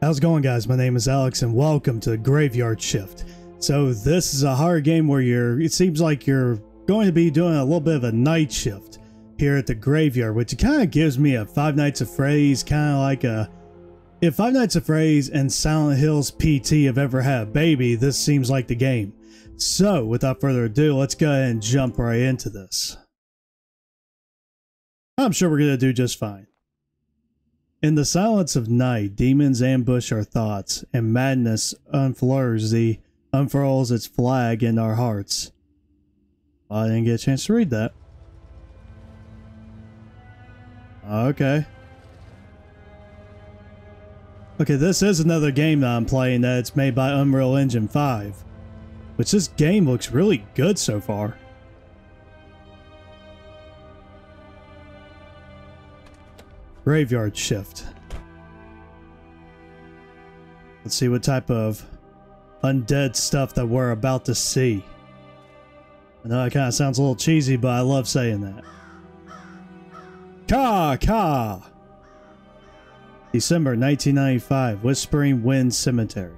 How's it going, guys? My name is Alex and welcome to Graveyard Shift. So this is a horror game where it seems like you're going to be doing a little bit of a night shift here at the graveyard, which kind of gives me a Five Nights at Freddy's, kind of like if Five Nights at Freddy's and Silent Hills PT have ever had a baby, this seems like the game. So without further ado, let's go ahead and jump right into this. I'm sure we're going to do just fine. In the silence of night, demons ambush our thoughts, and madness unfurls its flag in our hearts. Well, I didn't get a chance to read that. Okay. Okay, this is another game that I'm playing that's made by Unreal Engine 5. Which this game looks really good so far. Graveyard Shift. Let's see what type of undead stuff that we're about to see. I know that kind of sounds a little cheesy, but I love saying that. Ka! December 1995, Whispering Winds Cemetery.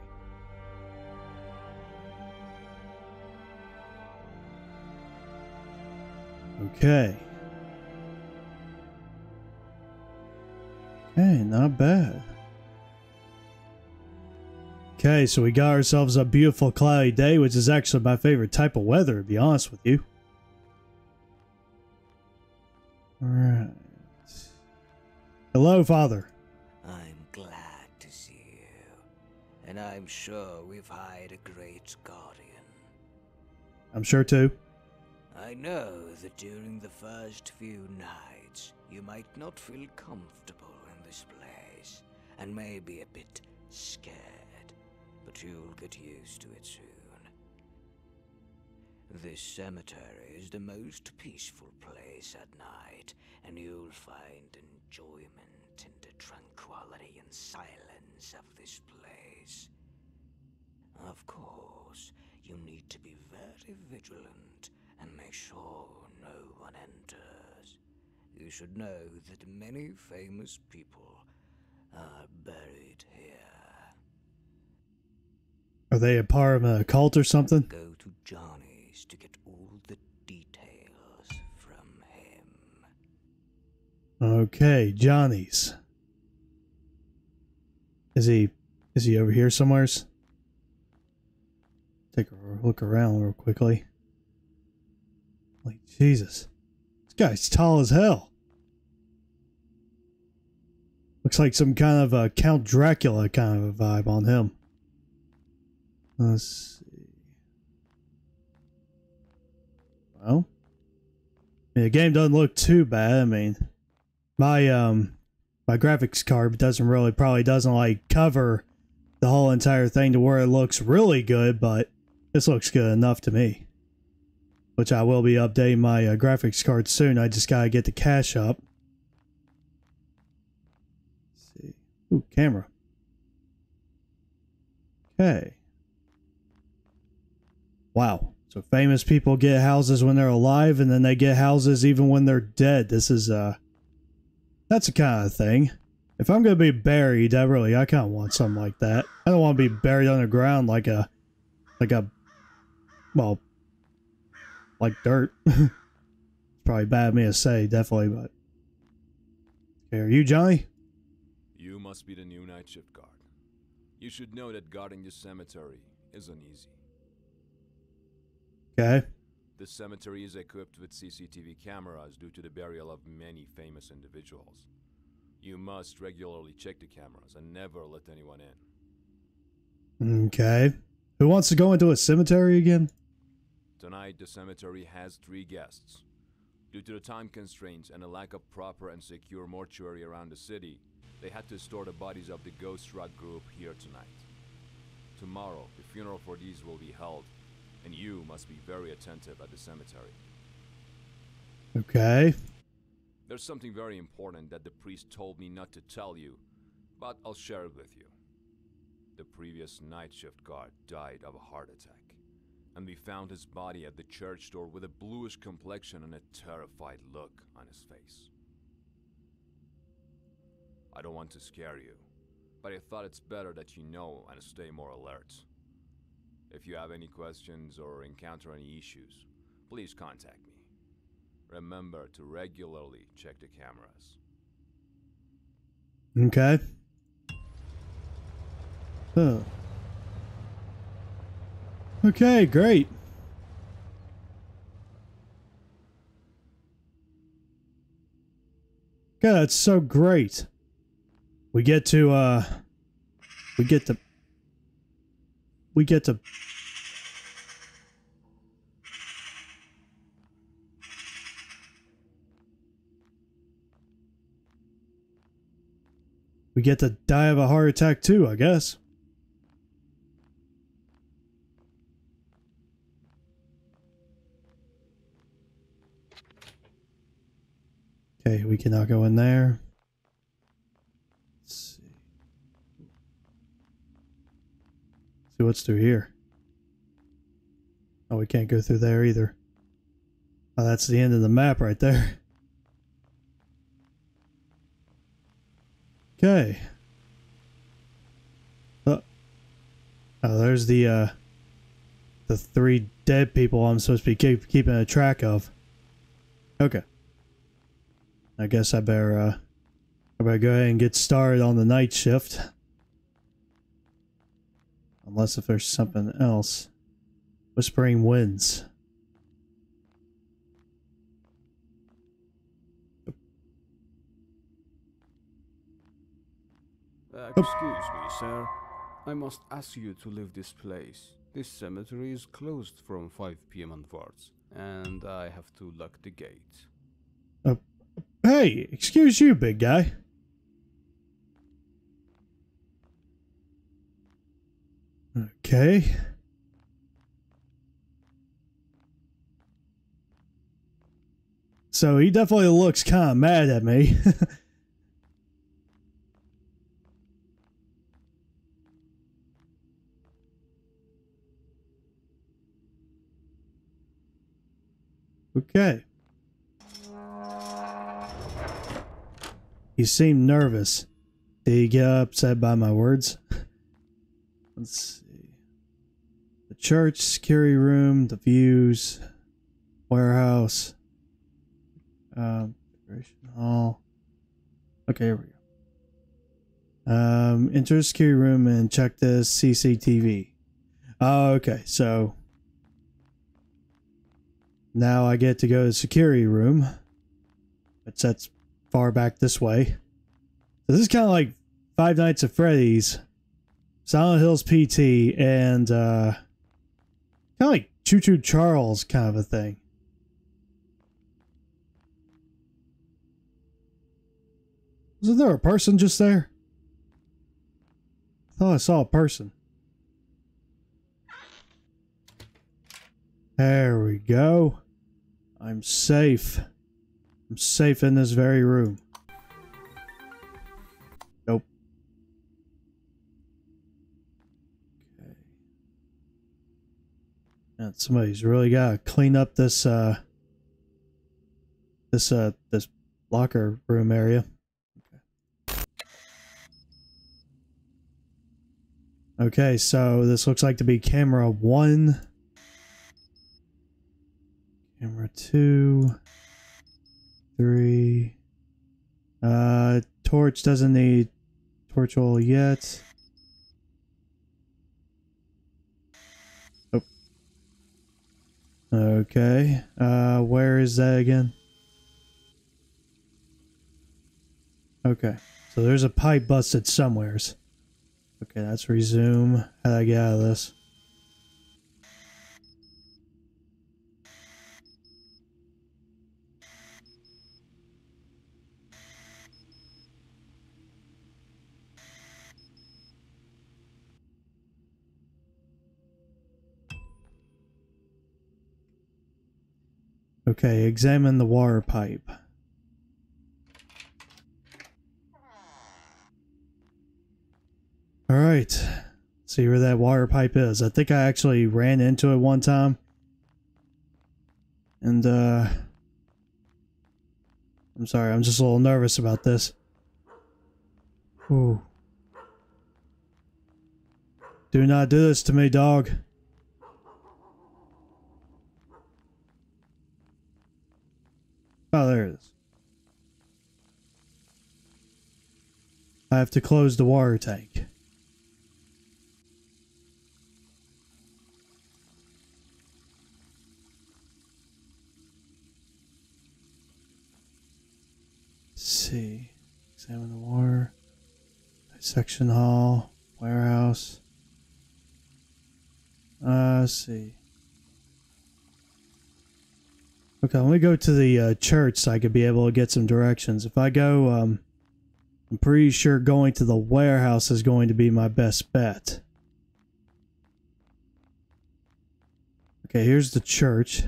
Okay. Hey, not bad. Okay, so we got ourselves a beautiful cloudy day, which is actually my favorite type of weather, to be honest with you. Alright. Hello, Father. I'm glad to see you. And I'm sure we've hired a great guardian. I'm sure too. I know that during the first few nights, you might not feel comfortable in this place, and may be a bit scared, but you'll get used to it soon. This cemetery is the most peaceful place at night, and you'll find enjoyment in the tranquility and silence of this place. Of course, you need to be very vigilant and make sure no one enters. You should know that many famous people are buried here. Are they a part of a cult or something? Go to Johnny's to get all the details from him. Okay, Johnny's. Is he over here somewheres? Take a look around real quickly. Like, Jesus. This guy's tall as hell. Looks like some kind of a Count Dracula kind of a vibe on him. Let's see. Well. I mean, the game doesn't look too bad. I mean, my graphics card probably doesn't like cover the whole entire thing to where it looks really good, but this looks good enough to me. Which I will be updating my graphics card soon. I just gotta get the cash up. Let's see. Ooh, camera. Okay. Wow. So famous people get houses when they're alive, and then they get houses even when they're dead. This is that's the kind of thing. If I'm gonna be buried, I kind of want something like that. I don't want to be buried underground like like dirt. It's probably bad of me to say, definitely, but... Okay, are you Johnny? You must be the new night shift guard. You should know that guarding this cemetery isn't easy. Okay. This cemetery is equipped with CCTV cameras due to the burial of many famous individuals. You must regularly check the cameras and never let anyone in. Okay. Who wants to go into a cemetery again? Tonight, the cemetery has 3 guests. Due to the time constraints and a lack of proper and secure mortuary around the city, they had to store the bodies of the Ghost Rock group here tonight. Tomorrow, the funeral for these will be held, and you must be very attentive at the cemetery. Okay. There's something very important that the priest told me not to tell you, but I'll share it with you. The previous night shift guard died of a heart attack. And we found his body at the church door with a bluish complexion and a terrified look on his face. I don't want to scare you, but I thought it's better that you know and stay more alert. If you have any questions or encounter any issues, please contact me. Remember to regularly check the cameras. Okay. Huh. Okay, great. God, that's so great. We get to, we get to die of a heart attack too, I guess. Okay, we cannot go in there. Let's see. Let's see what's through here. Oh, we can't go through there either. Oh, that's the end of the map right there. Okay. Oh, there's the three dead people I'm supposed to be keeping a track of. Okay. I guess I better go ahead and get started on the night shift. Unless if there's something else. Whispering Winds. Excuse me, sir. I must ask you to leave this place. This cemetery is closed from 5 p.m. onwards, and I have to lock the gate. Hey, excuse you, big guy. Okay. So he definitely looks kind of mad at me. Okay. He seemed nervous. Did he get upset by my words? Let's see. The church, security room, the views, warehouse, decoration hall. Okay, here we go. Enter the security room and check the CCTV. Oh, okay, so now I get to go to the security room. It sets far back this way. So this is kind of like Five Nights at Freddy's, Silent Hills PT, and kind of like Choo Choo Charles kind of a thing. Wasn't there a person just there? I thought I saw a person. There we go. I'm safe. I'm safe in this very room. Nope. Okay. And somebody's really gotta clean up this this locker room area. Okay. Okay, so this looks like to be camera 1. Camera 2. 3. Torch doesn't need torch oil yet. Oh. Okay. Where is that again? Okay. So there's a pipe busted somewheres. Okay, let's resume. How do I get out of this? Okay, examine the water pipe. Alright, see where that water pipe is. I think I actually ran into it one time. And, I'm sorry, I'm just a little nervous about this. Whew. Do not do this to me, dog. Oh, there it is. I have to close the water tank. See, examine the water, dissection hall, warehouse. See. Okay, let me go to the church so I could be able to get some directions. If I go, I'm pretty sure going to the warehouse is going to be my best bet. Okay, here's the church.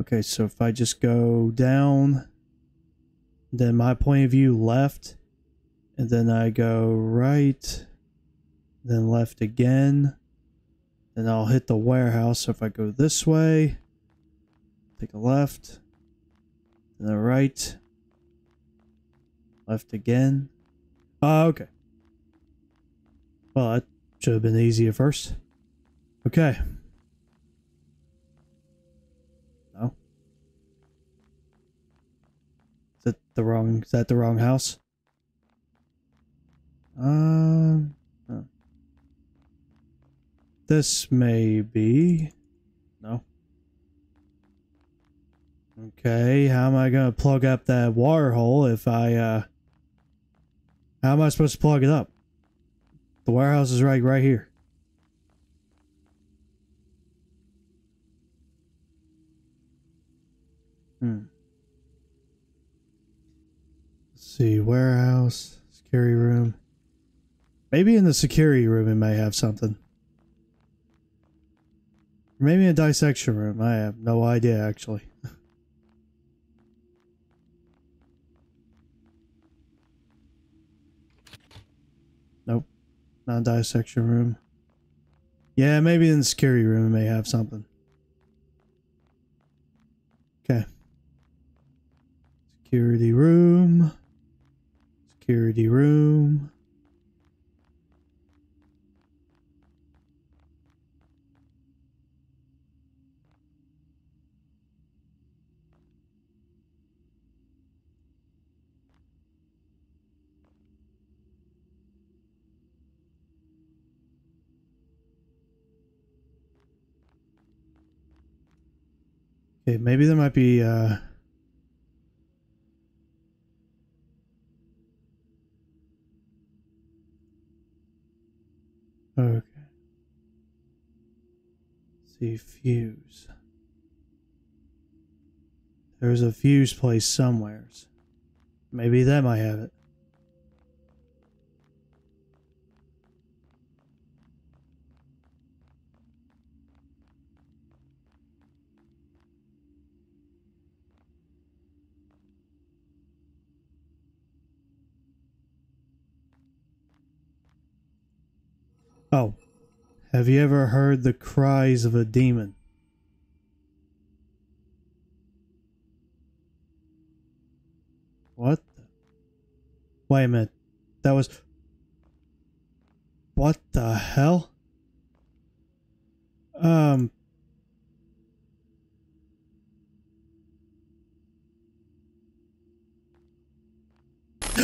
Okay, so if I just go down, then my point of view left, and then I go right, then left again, and I'll hit the warehouse. So if I go this way, take a left, and then right, left again. Okay. Well, that should have been easier first. Okay. Is that the wrong house? No. This may be. No. Okay, how am I gonna plug up that water hole if I, how am I supposed to plug it up? The warehouse is right here. See, warehouse, security room. Maybe in the security room it may have something. Maybe in a dissection room. I have no idea, actually. Nope. Not dissection room. Yeah, maybe in the security room it may have something. Okay. Security room. Security room. Okay, maybe there might be okay. See, fuse. There's a fuse place somewheres. Maybe that might have it. Oh, have you ever heard the cries of a demon? What? Wait a minute. That was... What the hell? Oh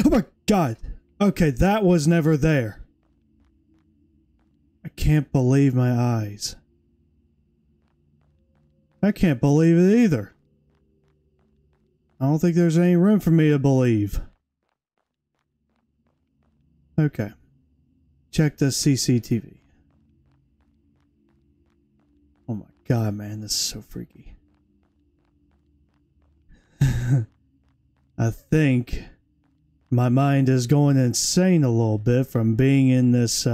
my God. Okay, that was never there. Can't believe my eyes. I can't believe it either. I don't think there's any room for me to believe. Okay. Check the CCTV. Oh my God, man, this is so freaky. I think my mind is going insane a little bit from being in this,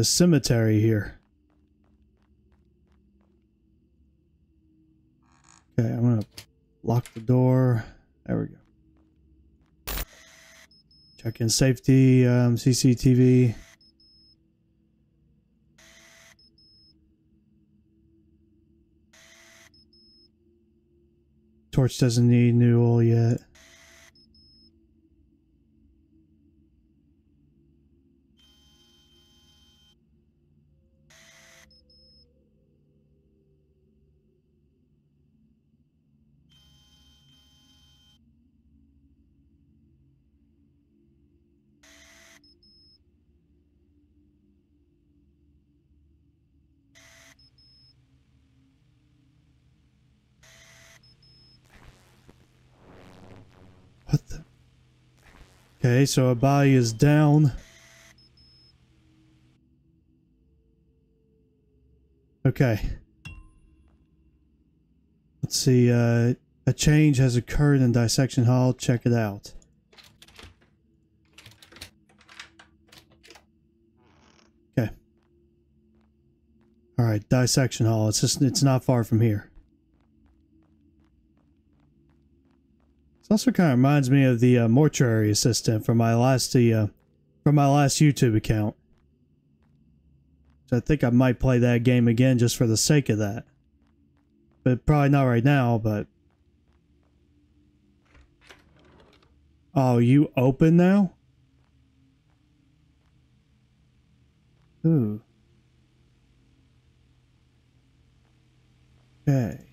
the cemetery here. Okay, I'm gonna lock the door. There we go. Check in safety, CCTV. Torch doesn't need new oil yet. Okay, so a body is down. Okay. Let's see, a change has occurred in Dissection Hall. Check it out. Okay. Alright, Dissection Hall. It's just, it's not far from here. This also kind of reminds me of the mortuary assistant from my last YouTube account. So I think I might play that game again just for the sake of that. But probably not right now, but... Oh, you open now? Ooh. Okay.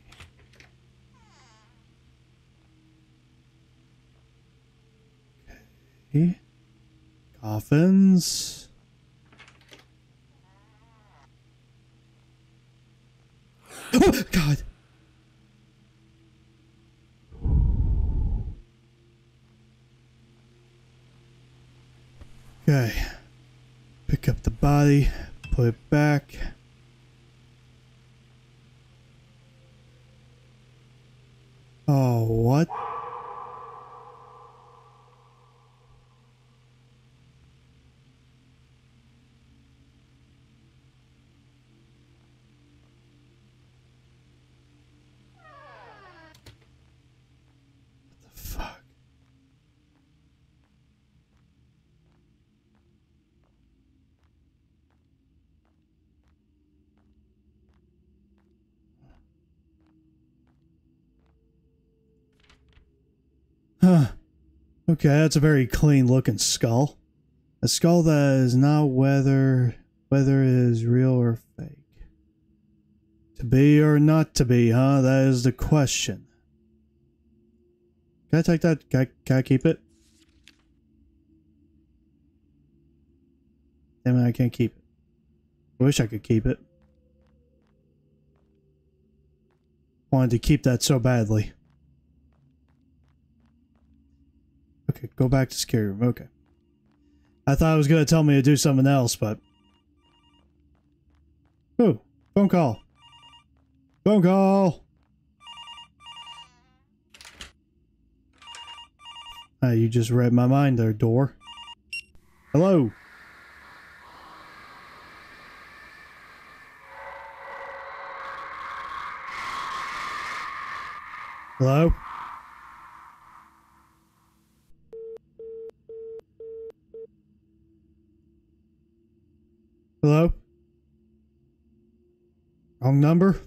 Okay. Coffins... Oh, God. Okay. Pick up the body, put it back. Oh, what? Huh. Okay, that's a very clean looking skull. A skull that is not whether it is real or fake. To be or not to be, huh? That is the question. Can I take that? Can I keep it? Damn it, I can't keep it. I wish I could keep it. Wanted to keep that so badly. Okay, go back to scary room. Okay. I thought it was going to tell me to do something else, but... Ooh, phone call. Phone call! You just read my mind there, door. Hello? Hello? Hello? Wrong number?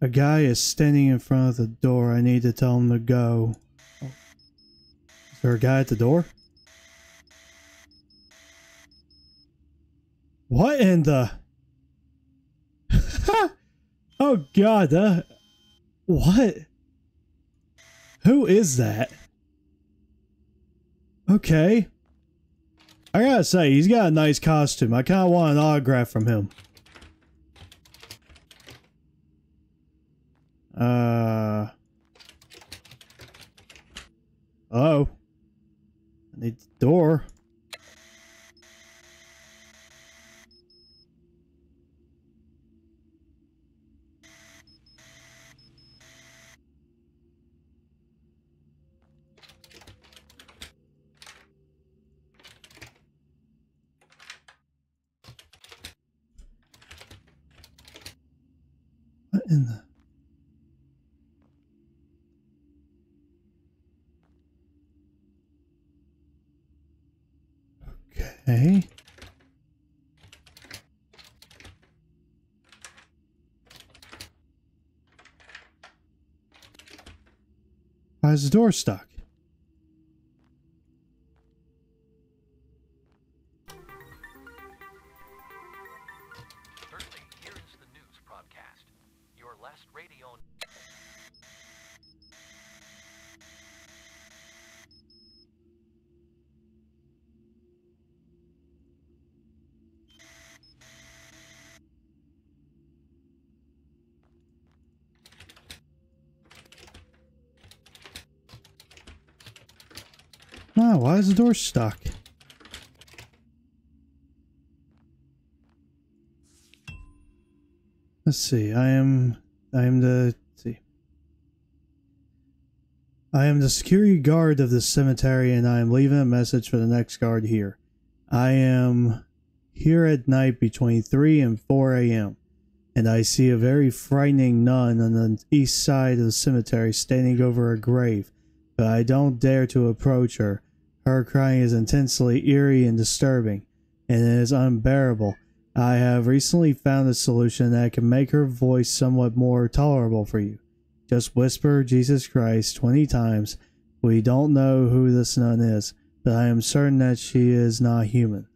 A guy is standing in front of the door. I need to tell him to go. Oh. Is there a guy at the door? What in the... Oh God, what? Who is that? Okay. I gotta say, he's got a nice costume. I kinda want an autograph from him. Oh. I need the door. In the... Okay. Why is the door stuck? No, why is the door stuck? Let's see. I am the security guard of the cemetery, and I am leaving a message for the next guard here. I am here at night between 3 and 4 a.m. and I see a very frightening nun on the east side of the cemetery standing over a grave, but I don't dare to approach her. Her crying is intensely eerie and disturbing, and it is unbearable. I have recently found a solution that can make her voice somewhat more tolerable for you. Just whisper Jesus Christ 20 times. We don't know who this nun is, but I am certain that she is not human.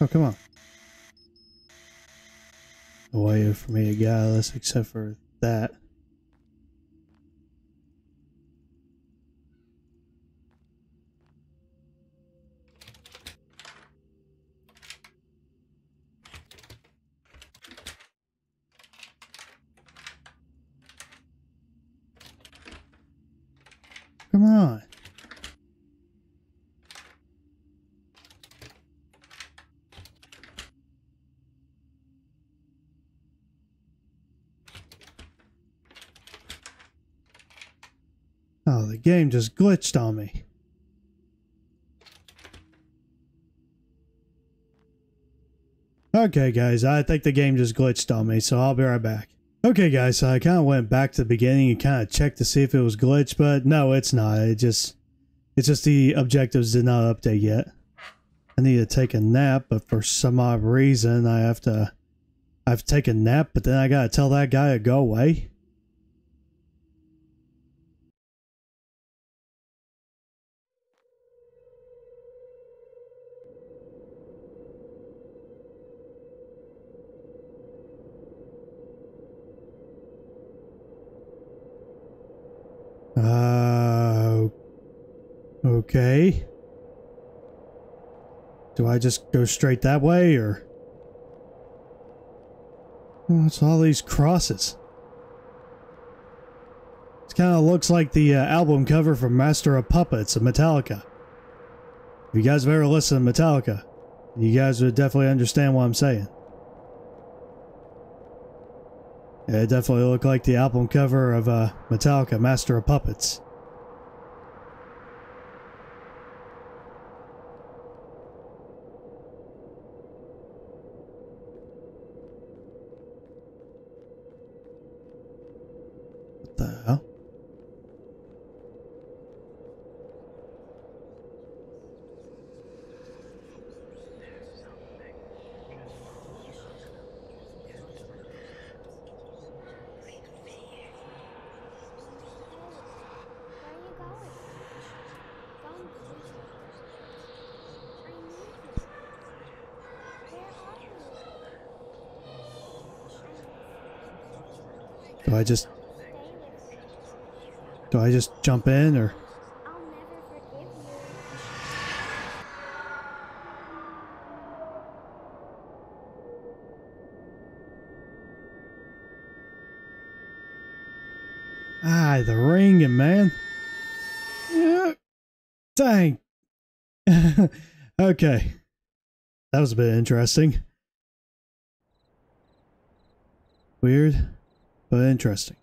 Oh, come on. No way for me to get out of this except for that. Come on. The game just glitched on me. Okay guys, I think the game just glitched on me, so I'll be right back. Okay guys, so I kind of went back to the beginning and kind of checked to see if it was glitched, but no, it's not. It's just the objectives did not update yet. I need to take a nap, but for some odd reason I've taken a nap, but then I gotta tell that guy to go away. Okay. Do I just go straight that way, or... what's all these crosses? It kind of looks like the album cover from Master of Puppets of Metallica. If you guys have ever listened to Metallica, you guys would definitely understand what I'm saying. Yeah, it definitely looked like the album cover of Metallica, Master of Puppets. What the hell? Do I just jump in, or? I'll never forgive you. Ah, the ringing, man. Yeah. Dang. Okay. That was a bit interesting. Weird, but interesting.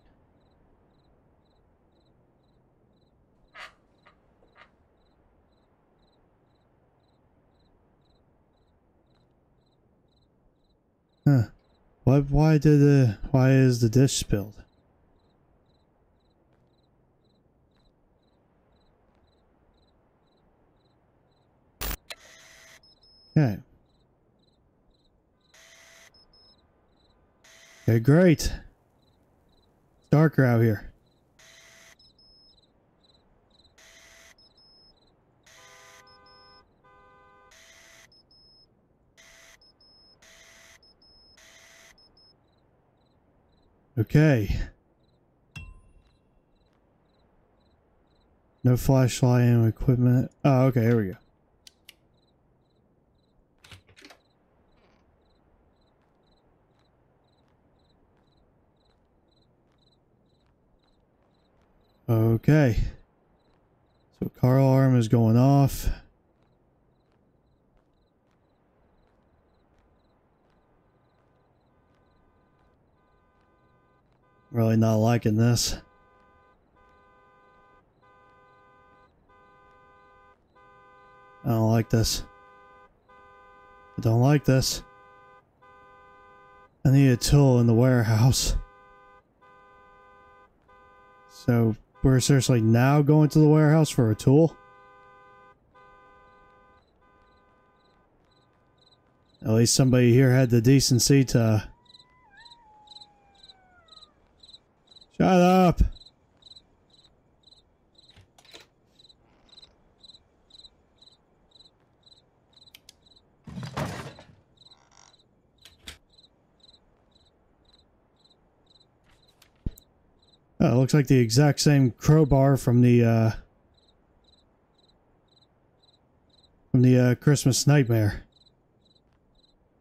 Huh. Why is the dish spilled? Yeah. Okay, great. It's darker out here. Okay. No flashlight and equipment. Oh, okay, here we go. Okay. So car alarm is going off. Really not liking this. I don't like this. I don't like this. I need a tool in the warehouse. So we're seriously now going to the warehouse for a tool? At least somebody here had the decency to... Shut up! Oh, it looks like the exact same crowbar from the Christmas Nightmare.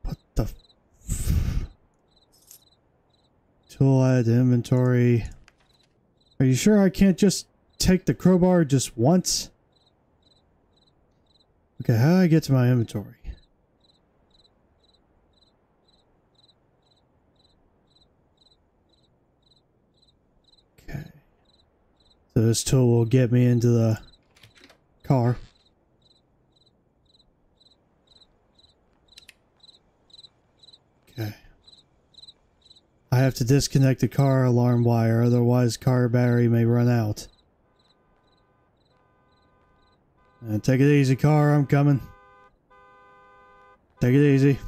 What the f tool add to inventory. Are you sure I can't just take the crowbar just once? Okay, how do I get to my inventory? So this tool will get me into the car. Okay. I have to disconnect the car alarm wire, otherwise car battery may run out. And take it easy, car, I'm coming. Take it easy.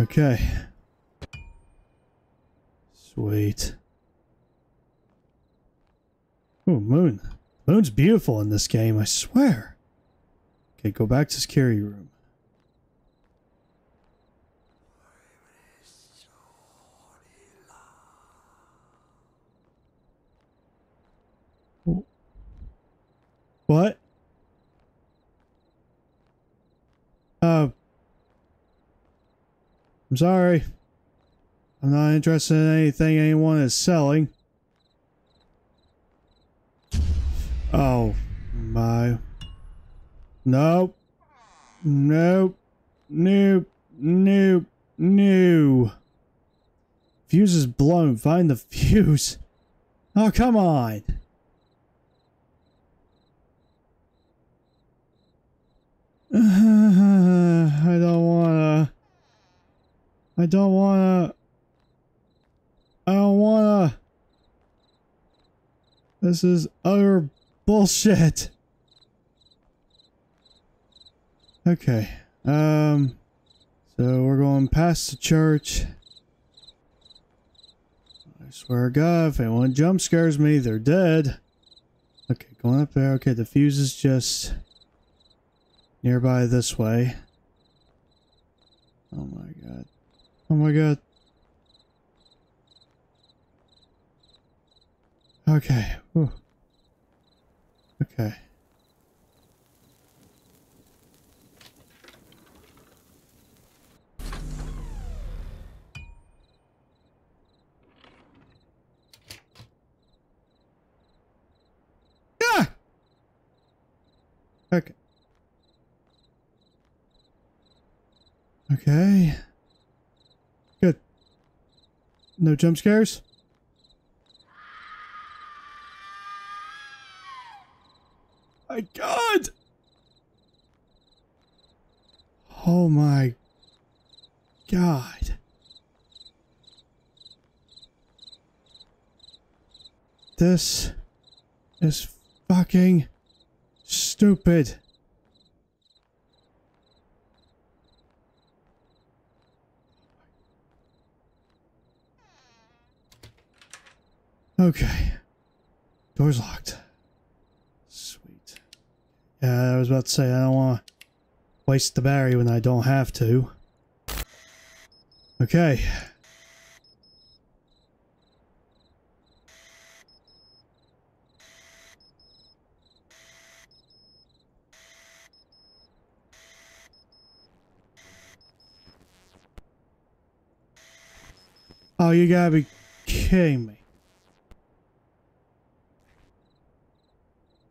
Okay. Sweet. Oh, moon. Moon's beautiful in this game, I swear. Okay, go back to security room. What? I'm sorry. I'm not interested in anything anyone is selling. Oh my. Nope. Nope. Nope. Nope. No. Fuse is blown. Find the fuse. Oh, come on. I don't wanna. This is utter bullshit. Okay. So we're going past the church. I swear to God, if anyone jump scares me, they're dead. Okay, going up there. Okay, the fuse is just nearby this way. Oh my God. Oh my God. Okay. Ooh. Okay. Ah! Okay. Okay. No jump scares? My God! Oh my God. This is fucking stupid. Okay. Door's locked. Sweet. Yeah, I was about to say, I don't want to waste the battery when I don't have to. Okay. Oh, you gotta be kidding me.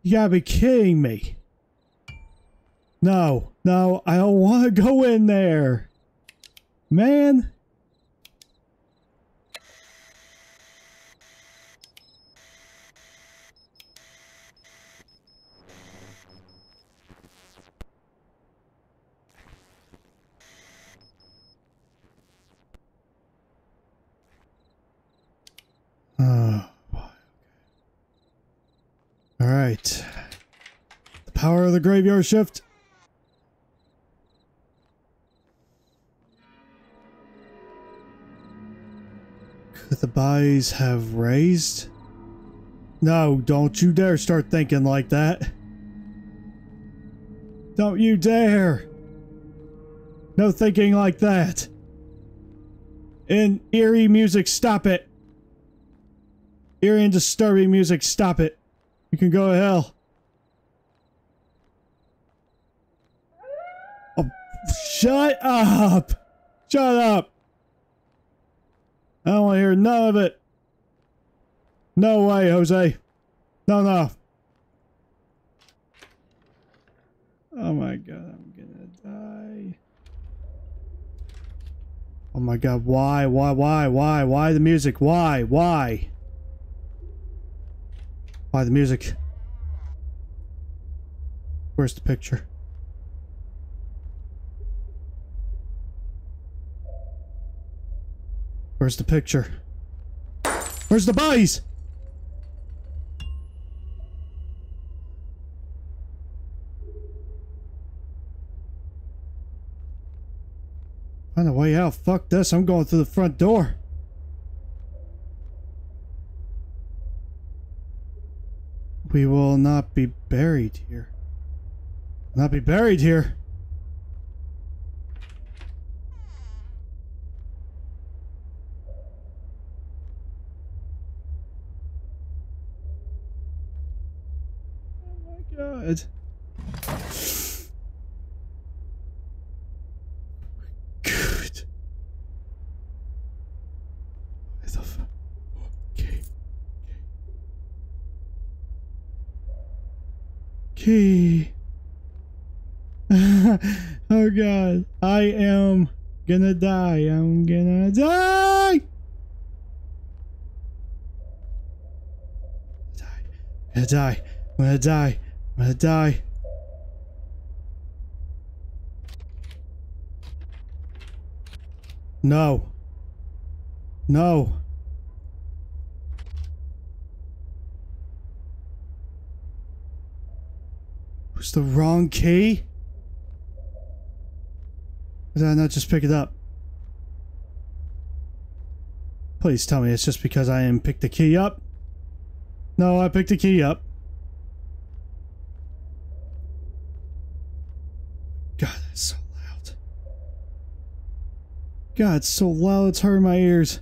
You gotta be kidding me. No, no, I don't want to go in there. Man. Oh, boy. All right. The power of the graveyard shift. Could the bodies have raised? No, don't you dare start thinking like that. Don't you dare. No thinking like that. In eerie music, stop it. Eerie and disturbing music, stop it. You can go to hell. Oh, shut up! Shut up! I don't want to hear none of it. No way, Jose. No, no. Oh my god, I'm gonna die. Oh my god, why? Why the music? Why? Why the music? Where's the picture? Where's the picture? Where's the bodies? Find a way out. Fuck this. I'm going through the front door. We will not be buried here. Not be buried here. Oh my god. Good. What the fuck? Key. Oh god, I am gonna die. I'm gonna die. I'm gonna die. No. No. Was the wrong key? Did I not just pick it up? Please tell me it's just because I didn't pick the key up. No, I picked the key up. God, that's so loud. God, it's so loud, it's hurting my ears.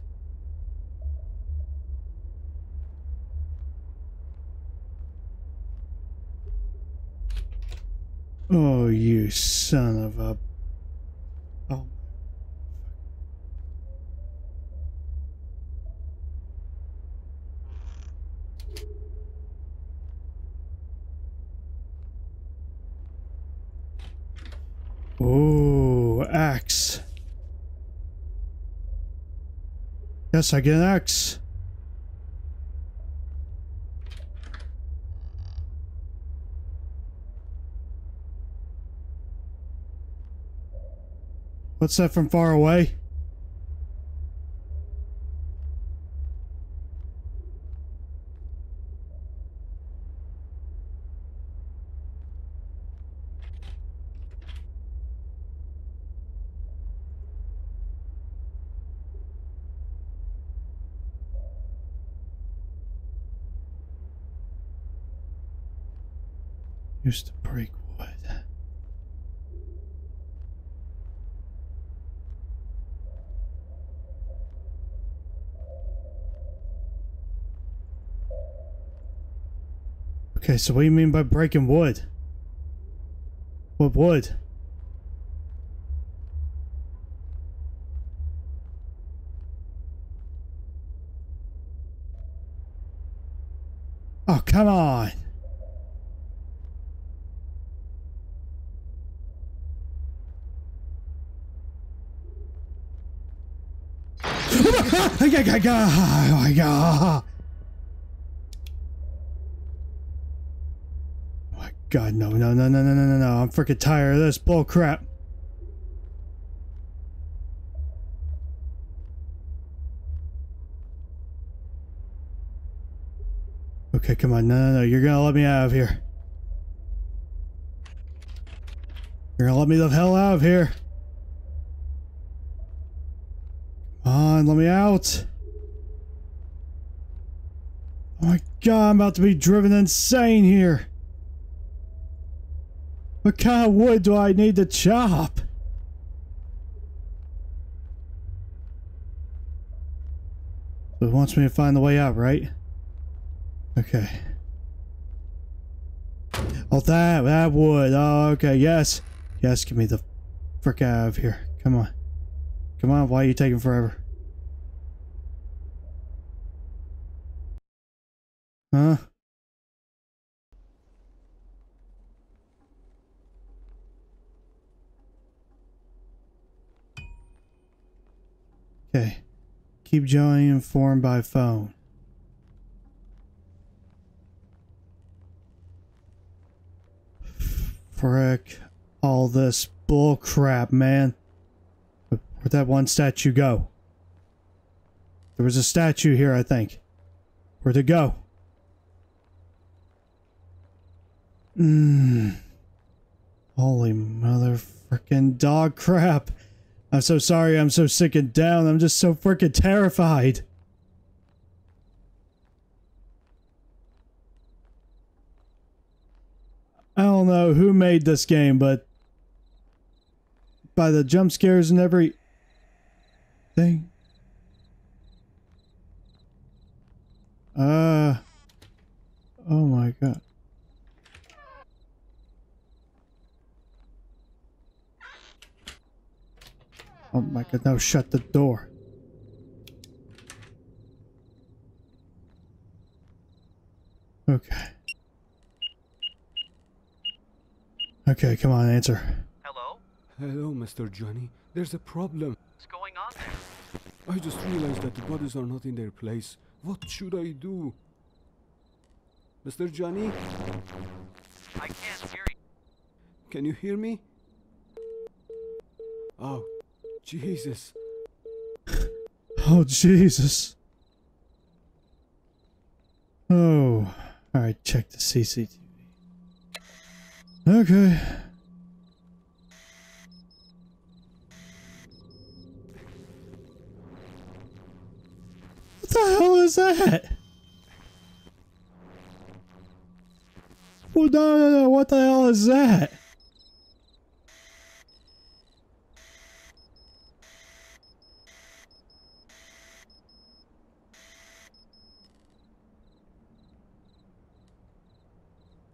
Oh, you son of a... Oh. Ooh, axe. Yes, I get an axe. What's that from far away? Here's the break wood. Okay, so what do you mean by breaking wood? What wood? Oh, come on. Oh my god. Oh my god. Oh my god, no. I'm freaking tired of this bull crap. Okay, come on. No. You're gonna let me out of here. You're gonna let me the hell out of here. Come on, let me out. Oh my god, I'm about to be driven insane here. What kind of wood do I need to chop? So it wants me to find the way out, right? Okay. Oh, that wood. Oh, okay. Yes. Yes, give me the frick out of here. Come on. Come on. Why are you taking forever? Huh? Okay. Keep Joey informed by phone. Frick all this bull crap, man. Where'd that one statue go? There was a statue here, I think. Where'd it go? Holy mother frickin' dog crap. I'm so sorry, I'm so sick and down. I'm just so frickin' terrified. I don't know who made this game, but by the jump scares and every thing. Oh my god. Oh my god, now shut the door. Okay. Okay, come on, answer. Hello? Hello, Mr. Johnny. There's a problem. What's going on there? I just realized that the bodies are not in their place. What should I do? Mr. Johnny? I can't hear you. Can you hear me? Oh, Jesus. Oh, Jesus. Oh. Alright, check the CCTV. Okay. What the hell is that? Oh, no, what the hell is that?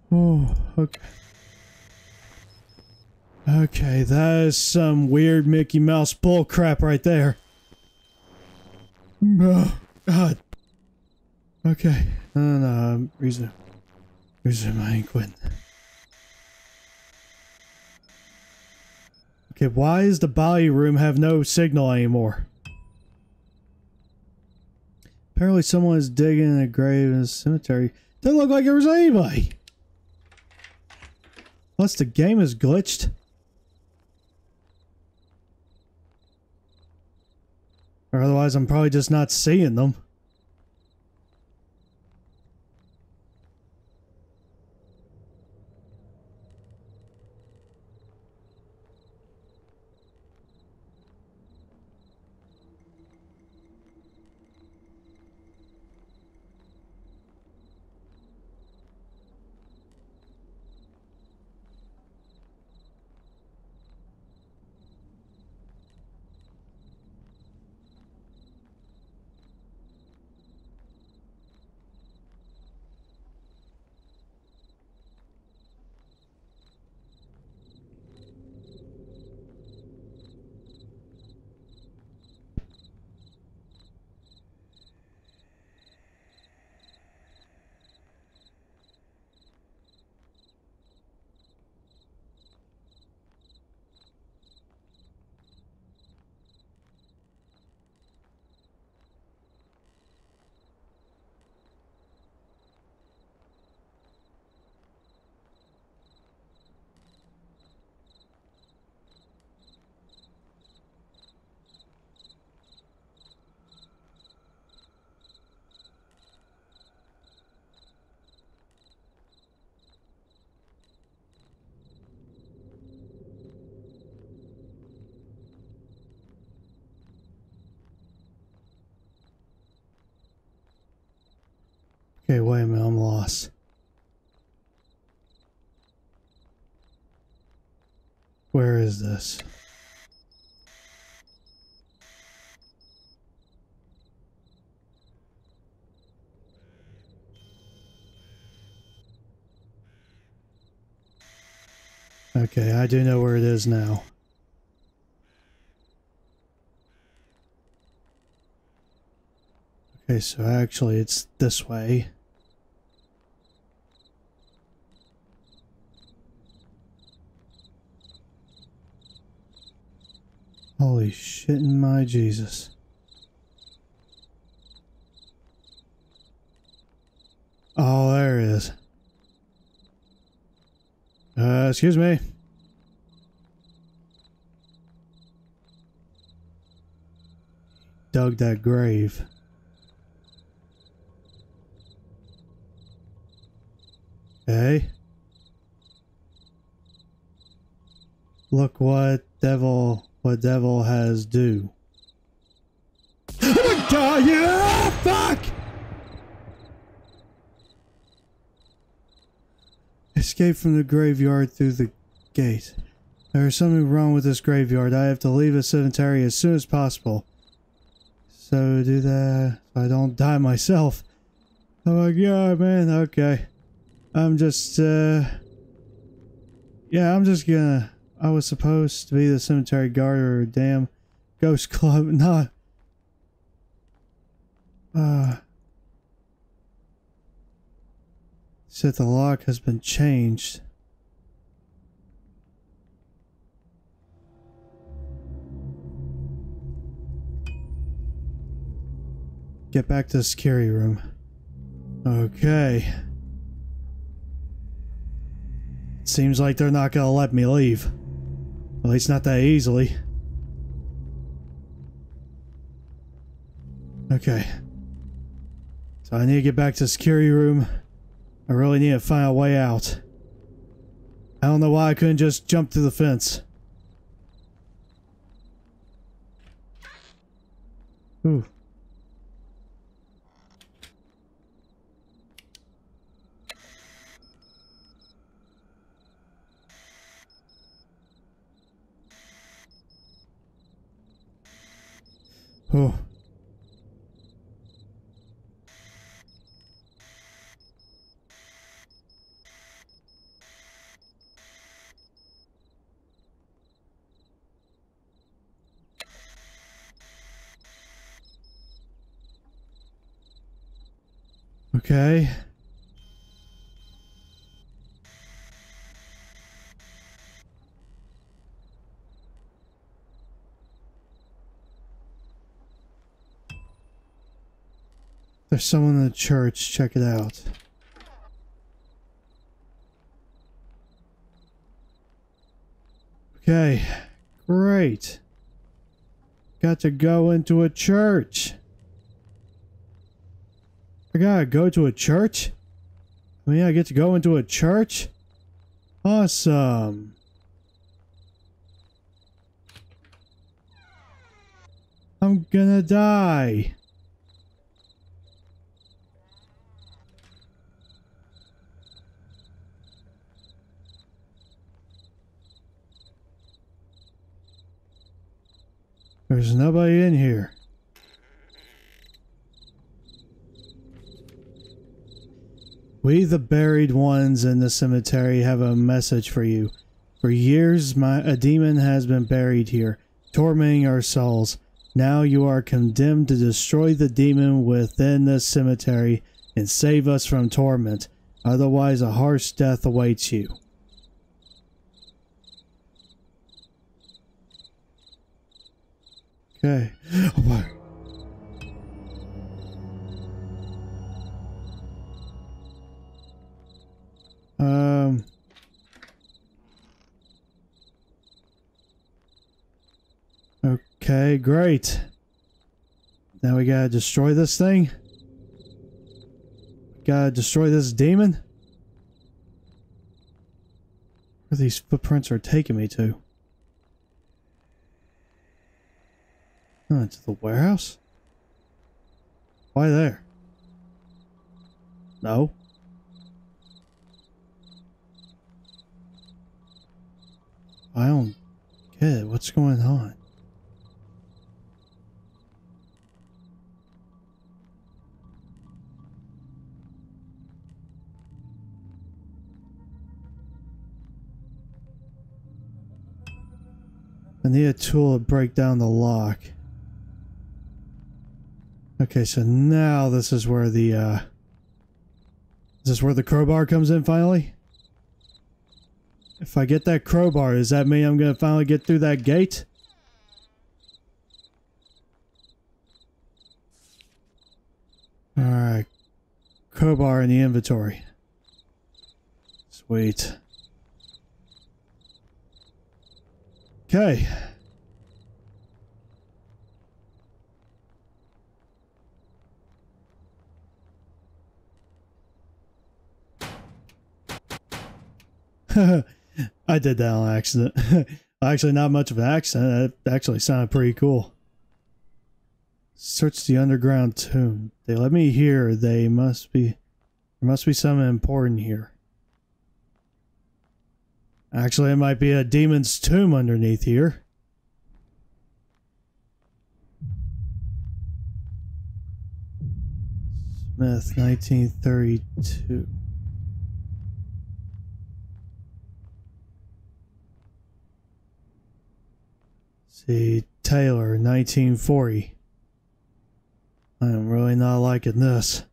Oh, okay. Okay, that is some weird Mickey Mouse bull crap right there. Oh, God. Okay. No. Reason I ain't quitting. Okay, why does the body room have no signal anymore? Apparently someone is digging a grave in a cemetery. Doesn't look like there was anybody. Unless the game is glitched. Or otherwise, I'm probably just not seeing them. us. Where is this? Okay, I do know where it is now. Okay, so actually it's this way. Holy shit and my Jesus. Oh, there it is. Excuse me. Dug that grave. Okay. Look what devil has do. Oh my God, yeah, fuck! Escape from the graveyard through the gate. There is something wrong with this graveyard. I have to leave the cemetery as soon as possible. So do that so I don't die myself. Oh my God, man. Okay. I'm just, yeah, I'm just gonna... I was supposed to be the cemetery guard or damn ghost club. No. Said the lock has been changed. Get back to the security room. Okay. Seems like they're not gonna let me leave. At least not that easily. Okay. So I need to get back to the security room. I really need to find a way out. I don't know why I couldn't just jump through the fence. Ooh. Oh. Okay. There's someone in the church. Check it out. Okay. Great. Got to go into a church. I gotta go to a church? I mean, I get to go into a church? Awesome. I'm gonna die. There's nobody in here. We, the buried ones in the cemetery, have a message for you. For years, a demon has been buried here, tormenting our souls. Now you are condemned to destroy the demon within this cemetery and save us from torment. Otherwise, a harsh death awaits you. Okay. Oh my. Okay, great. Now we gotta destroy this thing? We gotta destroy this demon? Where these footprints are taking me to? Oh, into the warehouse? Why there? No. I don't get it. What's going on? I need a tool to break down the lock. Okay, so now this is where the, is this where the crowbar comes in finally? If I get that crowbar, does that mean I'm gonna finally get through that gate? Alright. Crowbar in the inventory. Sweet. Okay. I did that on accident. Actually, not much of an accident. That actually sounded pretty cool. Search the underground tomb. They let me hear. They must be... There must be something important here. Actually, it might be a demon's tomb underneath here. Smith, 1932. See, Taylor, 1940. I am really not liking this.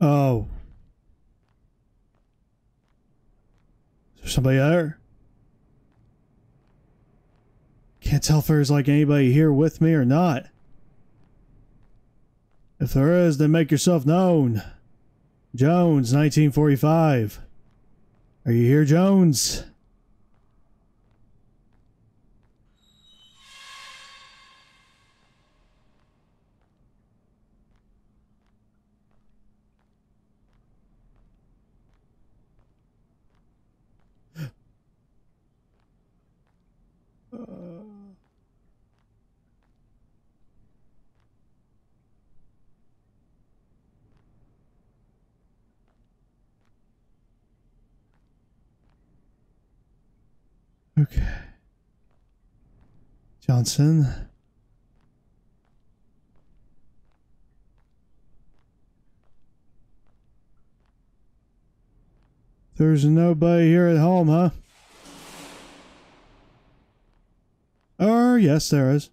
Oh. Somebody there? Can't tell if there's like anybody here with me or not. If there is, then make yourself known. Jones, 1945. Are you here, Jones? Okay. Johnson. There's nobody here at home, huh? Oh, yes, there is.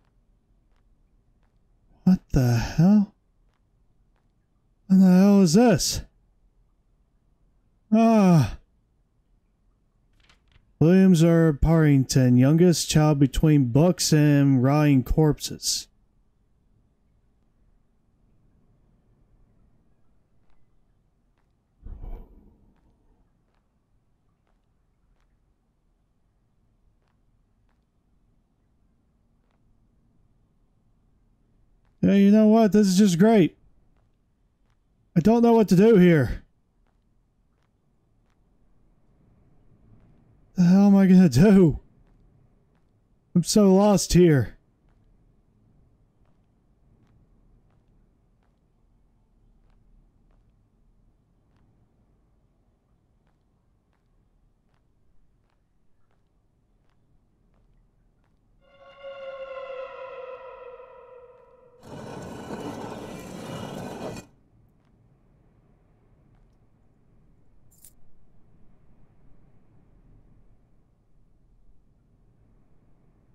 What the hell? What the hell is this? Ah. Williams R. Parrington, youngest child between books and rotting corpses. Yeah, you know what? This is just great. I don't know what to do here. The hell am I gonna do? I'm so lost here.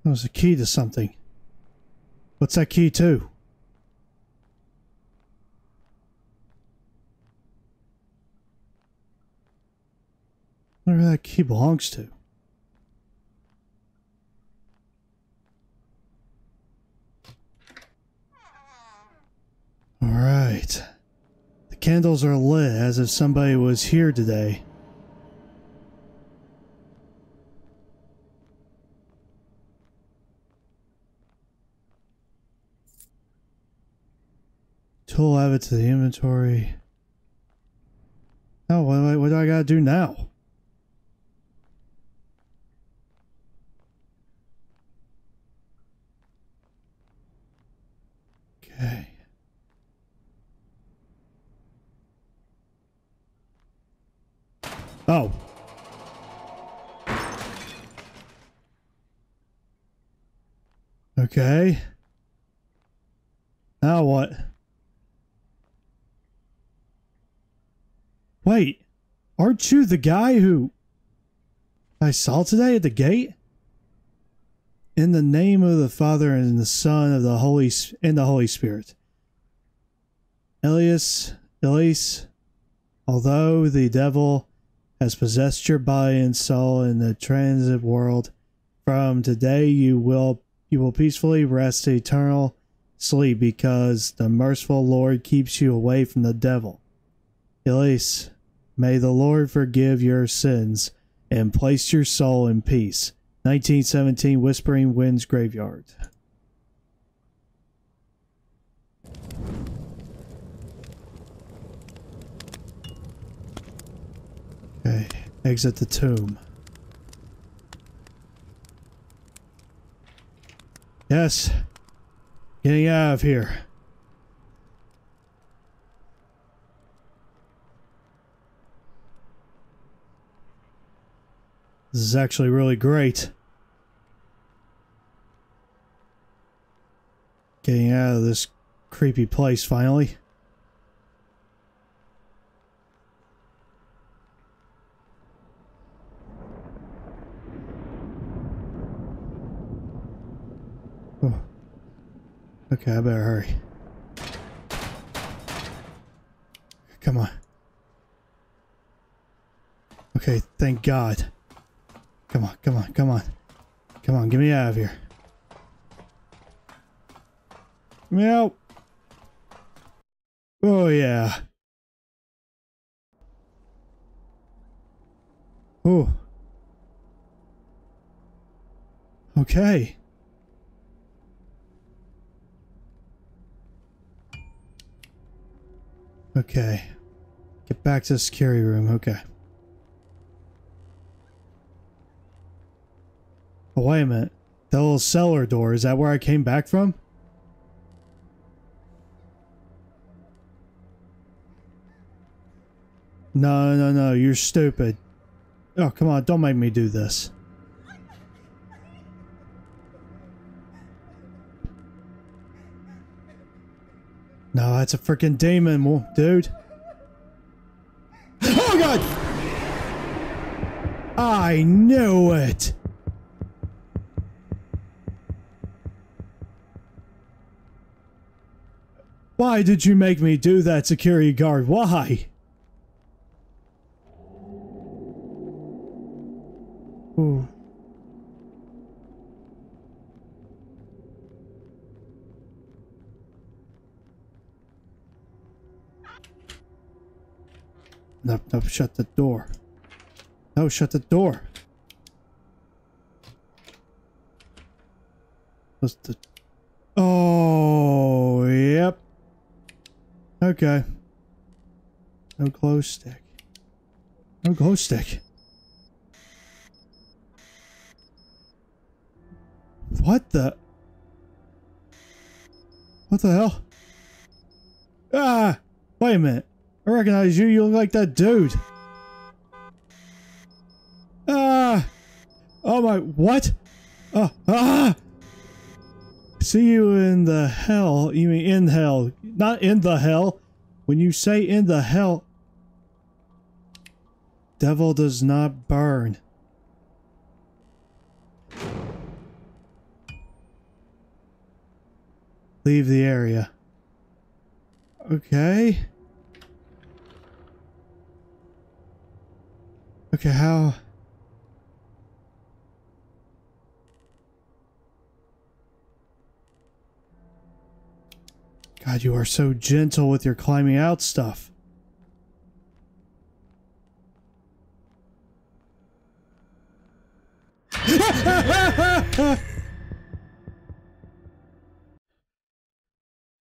That was a key to something. What's that key to? I wonder who that key belongs to. Alright. The candles are lit as if somebody was here today. Tool, add it to the inventory. Oh, what do I gotta do now? Okay. Oh. Okay. Now what? Wait, aren't you the guy who I saw today at the gate? In the name of the Father and the Son of the Holy Spirit. Elias, although the devil has possessed your body and soul in the transit world, from today you will peacefully rest eternal sleep because the merciful Lord keeps you away from the devil. Elias, may the Lord forgive your sins and place your soul in peace. 1917 Whispering Winds Graveyard. Okay, exit the tomb. Yes, getting out of here. This is actually really great. Getting out of this creepy place finally. Oh. Okay, I better hurry. Come on. Okay, thank God. Come on, come on, come on. Come on, get me out of here. Meow. Oh yeah. Oh. Okay. Okay. Get back to the security room. Okay. Oh, wait a minute. That little cellar door, is that where I came back from? No, no, no, you're stupid. Oh, come on, don't make me do this. No, that's a freaking demon, dude. Oh, God! I knew it! Why did you make me do that, security guard? Why? Ooh. No, no, shut the door. No, shut the door. What's the... Oh, yep. Okay. No glow stick. No glow stick. What the? What the hell? Ah! Wait a minute. I recognize you. You look like that dude. Ah! Oh my. What? Ah! Ah! See you in the hell. You mean in hell. Not in the hell. When you say in the hell. Devil does not burn. Leave the area. Okay. Okay, how? God, you are so gentle with your climbing out stuff.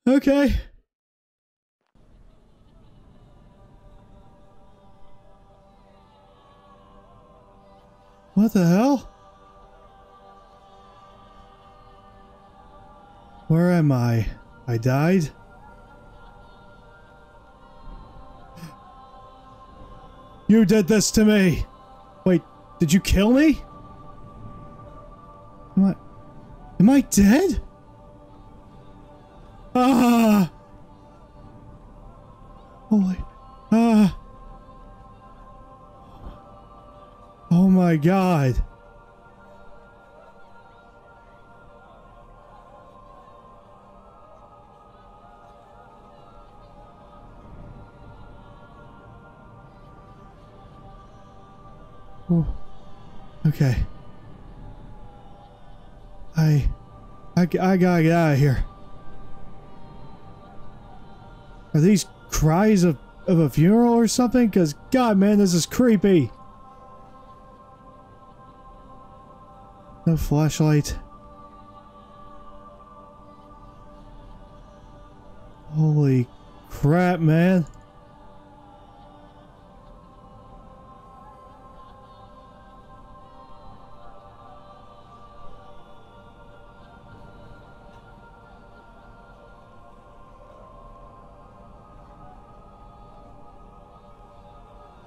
Okay. What the hell? Where am I? I died? You did this to me! Wait, did you kill me? What? Am I dead? Ah! Holy... Ah! Oh my god! Oh, okay. I gotta get out of here. Are these cries of a funeral or something? Cause god man, this is creepy. No flashlight. Holy crap, man.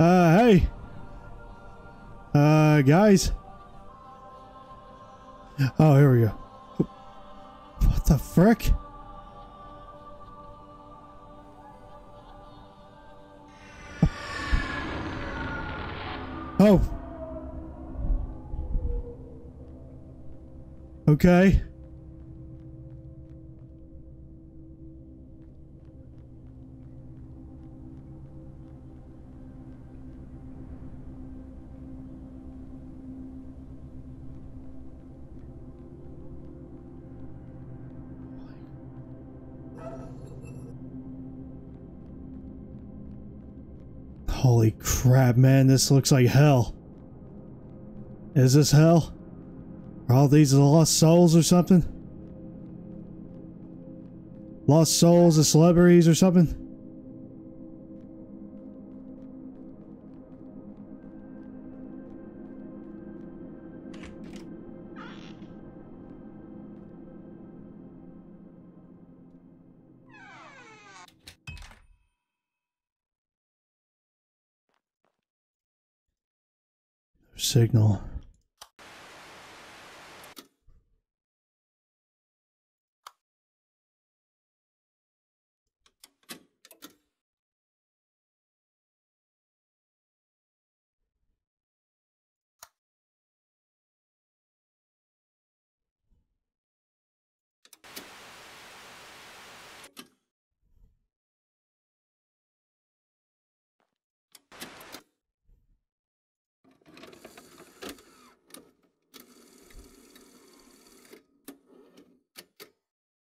Hey! Guys? Oh, here we go. What the frick? Oh. Okay. Holy crap, man, this looks like hell. Is this hell? Are all these lost souls or something? Lost souls of celebrities or something? Signal.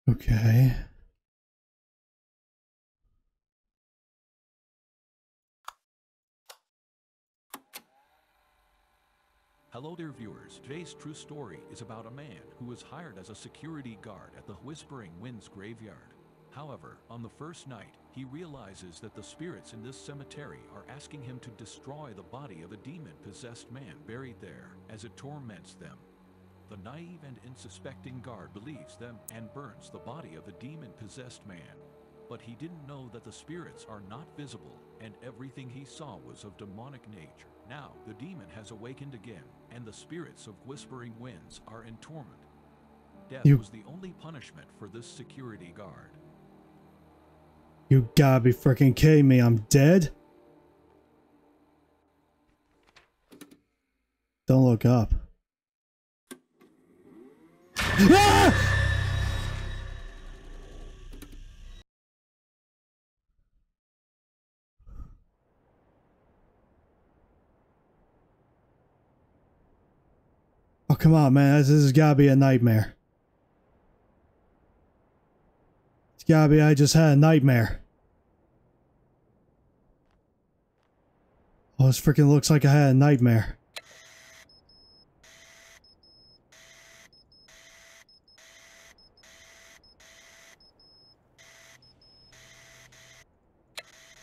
Okay. Hello there viewers, today's true story is about a man who was hired as a security guard at the Whispering Winds graveyard. However, on the first night, he realizes that the spirits in this cemetery are asking him to destroy the body of a demon-possessed man buried there, as it torments them. The naive and unsuspecting guard believes them and burns the body of the demon-possessed man. But he didn't know that the spirits are not visible, and everything he saw was of demonic nature. Now, the demon has awakened again, and the spirits of Whispering Winds are in torment. Death was the only punishment for this security guard. You gotta be freaking kidding me, I'm dead? Don't look up. Ah! Oh, come on, man. This has got to be a nightmare. It's got to be I just had a nightmare. Oh, this freaking looks like I had a nightmare.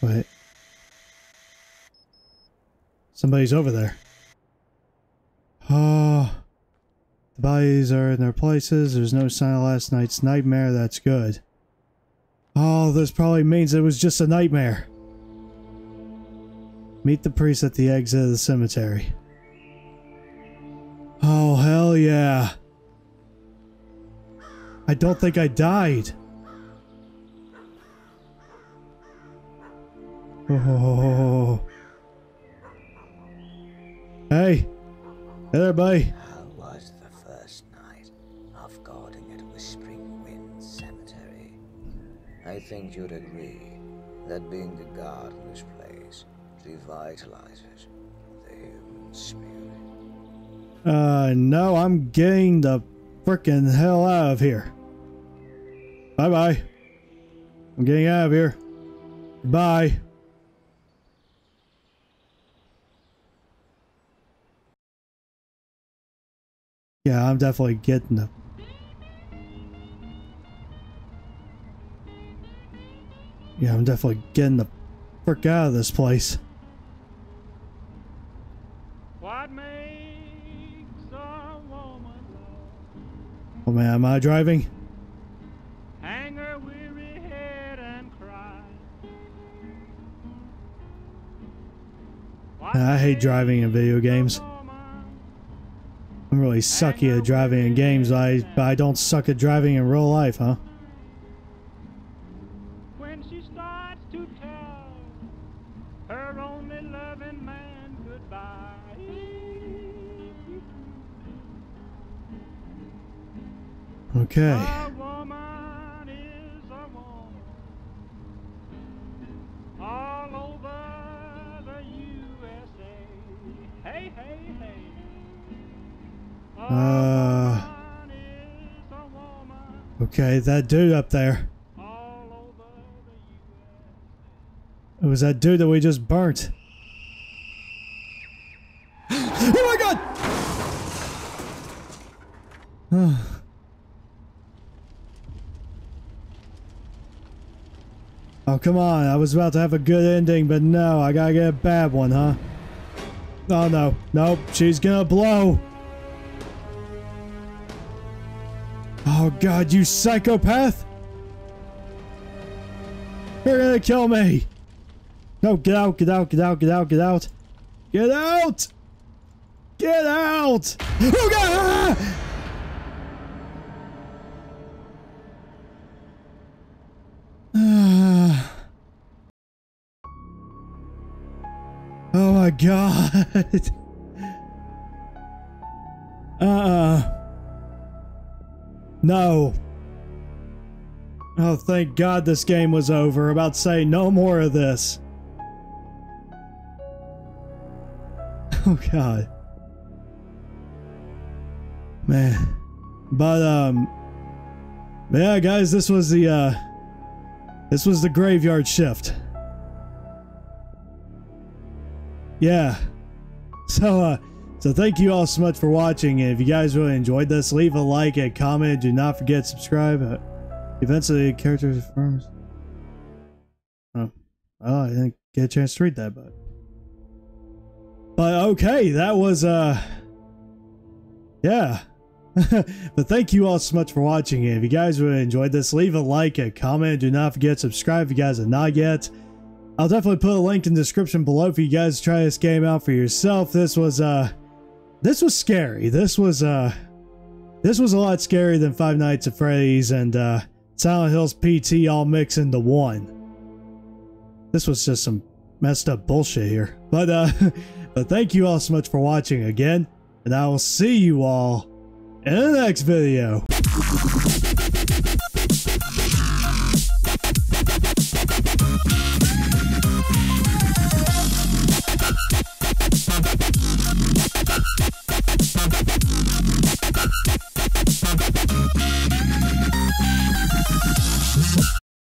Wait. Somebody's over there. Oh. The bodies are in their places. There's no sign of last night's nightmare. That's good. Oh, this probably means it was just a nightmare. Meet the priest at the exit of the cemetery. Oh, hell yeah. I don't think I died. Oh. Hey. Hey there, buddy. How was the first night of guarding at Whispering Winds Cemetery? I think you'd agree that being the guard in this place revitalizes the human spirit. No, I'm getting the frickin' hell out of here. Bye-bye. I'm getting out of here. Bye. Yeah, I'm definitely getting them. Yeah, I'm definitely getting the frick out of this place. What makes a woman? Oh man, am I driving? Hang her weary head and cry. I hate driving in video games. I'm really sucky at driving in games, but I don't suck at driving in real life, huh? When she starts to tell her only loving man goodbye. Okay. A woman is a woman all over the USA. Hey, hey, hey. Okay, that dude up there. It was that dude that we just burnt. Oh my god! Oh, come on. I was about to have a good ending, but no, I gotta get a bad one, huh? Oh no. Nope, she's gonna blow. Oh god, you psychopath! You're gonna kill me! No, get out, get out, get out, get out, get out! Get out! Get out! Oh god! Oh my god! No. Oh, thank God this game was over. About to say no more of this. Oh, God. Man. But, yeah, guys, this was the Graveyard Shift. Yeah. So, so thank you all so much for watching, and if you guys really enjoyed this, leave a like and comment. Do not forget to subscribe. Eventually, characters affirms. Oh, well, I didn't get a chance to read that, but okay, that was yeah. But thank you all so much for watching, and if you guys really enjoyed this, leave a like and comment. Do not forget to subscribe if you guys have not yet. I'll definitely put a link in the description below for you guys to try this game out for yourself. This was scary. This was a lot scarier than Five Nights at Freddy's and Silent Hills PT all mixed into one. This was just some messed up bullshit here. But but thank you all so much for watching again, and I will see you all in the next video.